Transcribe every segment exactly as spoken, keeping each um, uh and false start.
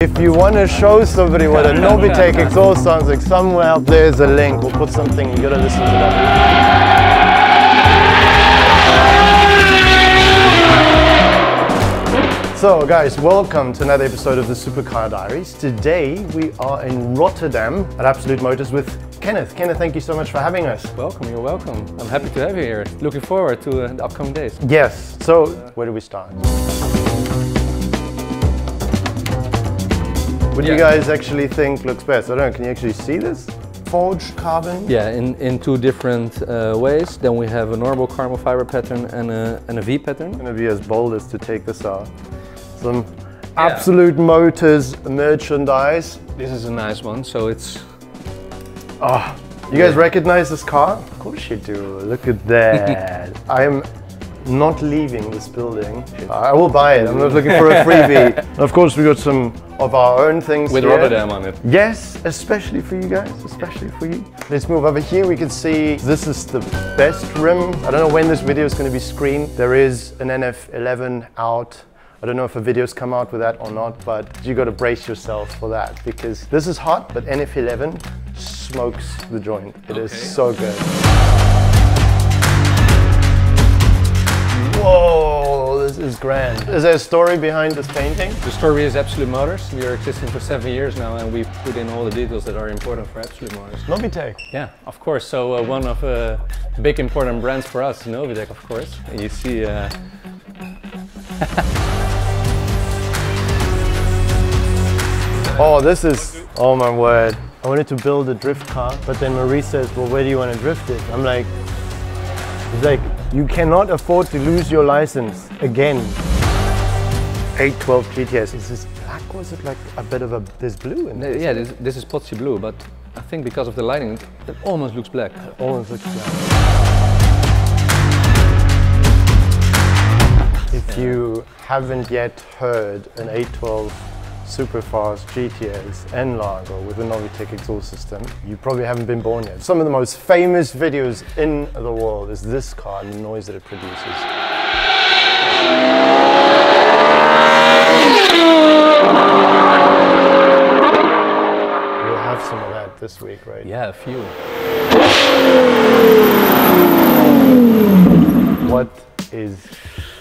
If you want to show somebody what a Nobitek exhaust sounds like, somewhere up there is a link. We'll put something, you gotta listen to that. So guys, welcome to another episode of the Supercar Diaries. Today we are in Rotterdam at Absolute Motors with Kenneth. Kenneth, thank you so much for having us. Welcome, you're welcome. I'm happy to have you here. Looking forward to uh, the upcoming days. Yes, so where do we start? What do yeah. you guys actually think looks best? I don't know, can you actually see this? Forged carbon? Yeah, in, in two different uh, ways. Then we have a normal carbon fiber pattern and a, and a V pattern. I'm gonna be as bold as to take this out. Some yeah. Absolute Motors merchandise. This is a nice one, so it's... Oh, you guys yeah. recognize this car? Of course you do, look at that. I am not leaving this building. Uh, I will buy it, I'm not looking for a freebie. And of course we got some of our own things with here. Rotterdam on it. Yes, especially for you guys, especially for you. Let's move over here, we can see this is the best rim. I don't know when this video is going to be screened. There is an N F eleven out. I don't know if a video's come out with that or not, but you got to brace yourself for that because this is hot, but N F eleven smokes the joint. It okay. is so good. Whoa, this is grand. Is there a story behind this painting? The story is Absolute Motors. We are existing for seven years now and we put in all the details that are important for Absolute Motors. Nobitek. Yeah, of course. So uh, one of the uh, big important brands for us, Nobitek, of course. And you see... Uh... oh, this is... Oh my word. I wanted to build a drift car, but then Marie says, well, where do you want to drift it? I'm like... It's like, you cannot afford to lose your license again. eight twelve G T S. Is this black or is it like a bit of a, there's blue in there? Yeah, this, this is Potsy blue, but I think because of the lighting, it, it almost looks black. It almost looks black. If you haven't yet heard an eight twelve Superfast G T S and Largo with a Nobitek exhaust system, you probably haven't been born yet. Some of the most famous videos in the world is this car and the noise that it produces. We'll have some of that this week, right? Yeah, a few. What is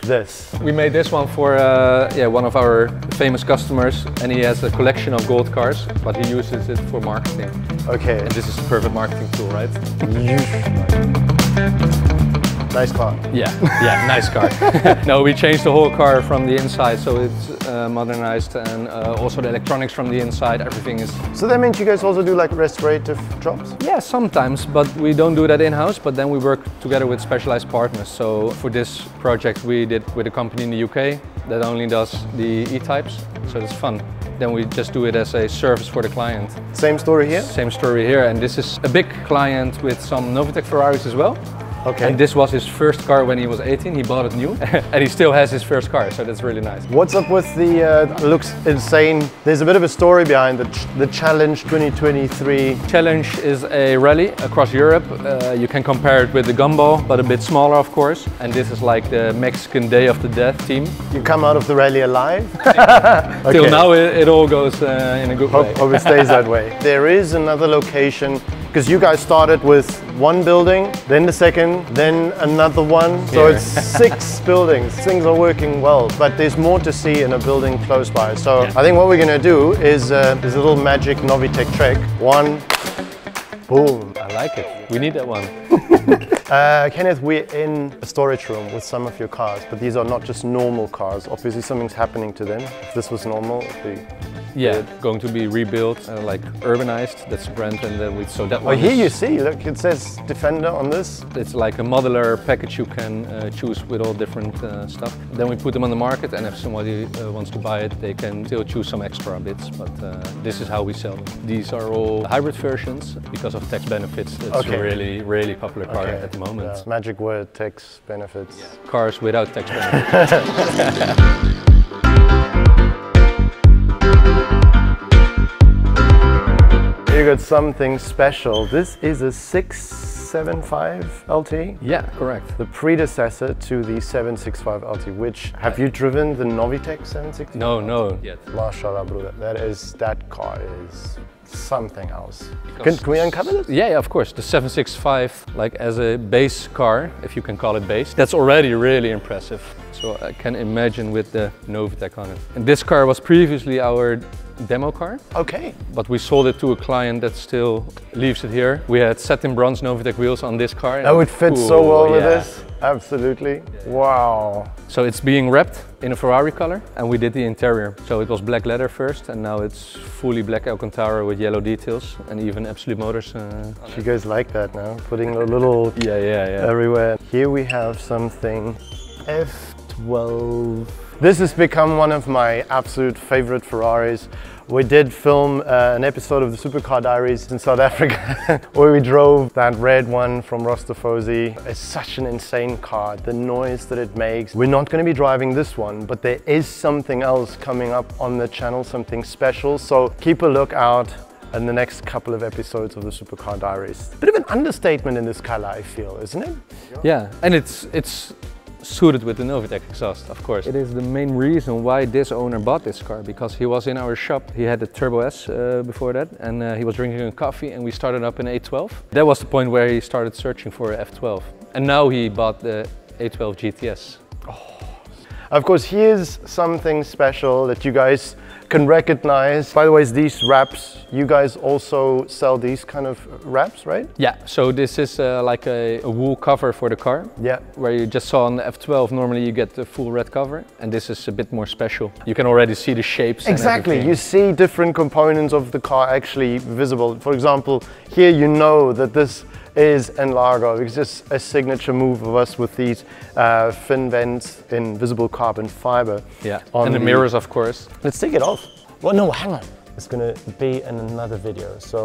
this? We made this one for uh, yeah, one of our famous customers, and he has a collection of gold cars, but he uses it for marketing. Okay. And this is the perfect marketing tool, right? Nice car. Yeah, yeah, nice car. No, we changed the whole car from the inside, so it's uh, modernized, and uh, also the electronics from the inside, everything is... So that means you guys also do like restorative jobs? Yeah, sometimes, but we don't do that in-house, but then we work together with specialized partners. So for this project we did with a company in the U K that only does the E-Types, so it's fun. Then we just do it as a service for the client. Same story here? Same story here, and this is a big client with some Nobitek Ferraris as well. Okay. And this was his first car when he was eighteen, he bought it new, and he still has his first car, so that's really nice. What's up with the, uh, looks insane, there's a bit of a story behind the, ch the Challenge twenty twenty-three. Challenge is a rally across Europe, uh, you can compare it with the Gumball, but a bit smaller of course, and this is like the Mexican Day of the Death team. You come out of the rally alive? Okay. Till now it, it all goes uh, in a good hope, way. Hope it stays that way. There is another location, because you guys started with one building, then the second, then another one. Here. So it's six buildings. Things are working well, but there's more to see in a building close by. So yeah. I think what we're gonna do is uh, this little magic Nobitek trick. One, boom. I like it. We need that one. uh, Kenneth, we're in a storage room with some of your cars, but these are not just normal cars. Obviously something's happening to them. If this was normal, it'd be... Yeah, going to be rebuilt, uh, like urbanized. That's the brand, and then we so that. Oh, here you see, look, it says Defender on this. It's like a modular package you can uh, choose with all different uh, stuff. Then we put them on the market, and if somebody uh, wants to buy it, they can still choose some extra bits. But uh, this is how we sell them. These are all hybrid versions because of tax benefits. It's okay. a really, really popular car okay. at the moment. Yeah. Magic word: tax benefits. Yeah. Cars without tax benefits. You got something special. This is a six seven sixty-five L T? Yeah, correct. The predecessor to the seven sixty-five L T, which, have you driven the Novitec seven sixty-five? No, no, yet. Mashallah, brother. That is, that car is something else. Can, can we uncover this? Yeah, yeah, of course. The seven sixty-five, like as a base car, if you can call it base, that's already really impressive. So I can imagine with the Novitec on it. And this car was previously our demo car. Okay. But we sold it to a client that still leaves it here. We had satin bronze Novitec wheels on this car. That would fit cool. so well yeah. with this. Absolutely. Yeah. Wow. So it's being wrapped in a Ferrari color and we did the interior. So it was black leather first and now it's fully black Alcantara with yellow details and even Absolute Motors. Uh, you guys like that now? Putting a little yeah, yeah, yeah. everywhere. Here we have something F twelve. This has become one of my absolute favorite Ferraris. We did film uh, an episode of the Supercar Diaries in South Africa where we drove that red one from Rostofosi. It's such an insane car, the noise that it makes. We're not going to be driving this one, but there is something else coming up on the channel, something special. So keep a look out in the next couple of episodes of the Supercar Diaries. Bit of an understatement in this color, I feel, isn't it? Yeah, and it's it's... suited with the Novitec exhaust, of course. It is the main reason why this owner bought this car, because he was in our shop. He had the Turbo S uh, before that, and uh, he was drinking a coffee, and we started up an eight twelve. That was the point where he started searching for an F twelve. And now he bought the eight twelve G T S. Oh. Of course, here's something special that you guys can recognize. By the way, these wraps, you guys also sell these kind of wraps, right? Yeah, so this is uh, like a, a wool cover for the car. Yeah. Where you just saw on the F twelve, normally you get the full red cover, and this is a bit more special. You can already see the shapes. Exactly, and you see different components of the car actually visible. For example, here you know that this is in Largo. It's just a signature move of us with these uh, fin vents in visible carbon fiber. Yeah, and the, the mirrors, of course. Let's take it off. Well, no, hang on. It's gonna be in another video, so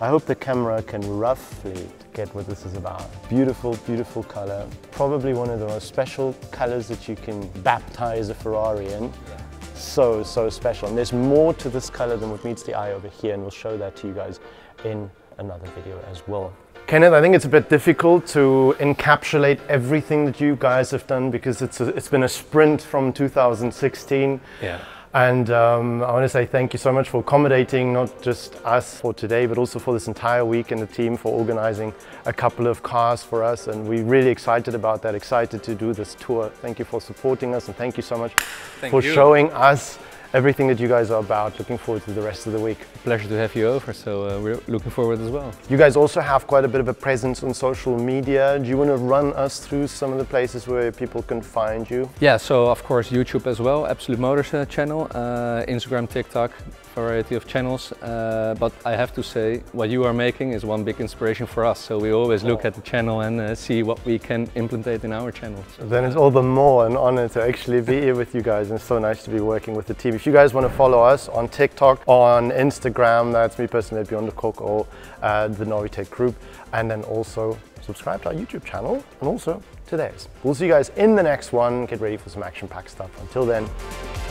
I hope the camera can roughly get what this is about. Beautiful, beautiful color. Probably one of the most special colors that you can baptize a Ferrari in. Yeah. So, so special. And there's more to this color than what meets the eye over here, and we'll show that to you guys in another video as well. Kenneth, I think it's a bit difficult to encapsulate everything that you guys have done because it's a, it's been a sprint from two thousand sixteen. Yeah. And um, I want to say thank you so much for accommodating not just us for today, but also for this entire week and the team for organizing a couple of cars for us. And we're really excited about that, excited to do this tour. Thank you for supporting us and thank you so much thank for you. showing us everything that you guys are about. Looking forward to the rest of the week. Pleasure to have you over, so uh, we're looking forward as well. You guys also have quite a bit of a presence on social media. Do you want to run us through some of the places where people can find you? Yeah, so of course YouTube as well, Absolute Motors uh, channel, uh, Instagram, TikTok, variety of channels. Uh, but I have to say, what you are making is one big inspiration for us. So we always look oh. at the channel and uh, see what we can implement in our channel. So then it's all the more an honor to actually be here with you guys. And it's so nice to be working with the team. If you guys want to follow us on TikTok, on Instagram, that's me personally, Bijon de Kock, or uh, the Novitec group, and then also subscribe to our YouTube channel and also to theirs. We'll see you guys in the next one. Get ready for some action-packed stuff. Until then,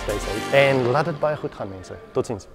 stay safe and laat het baie goed gaan, mense. Tot ziens.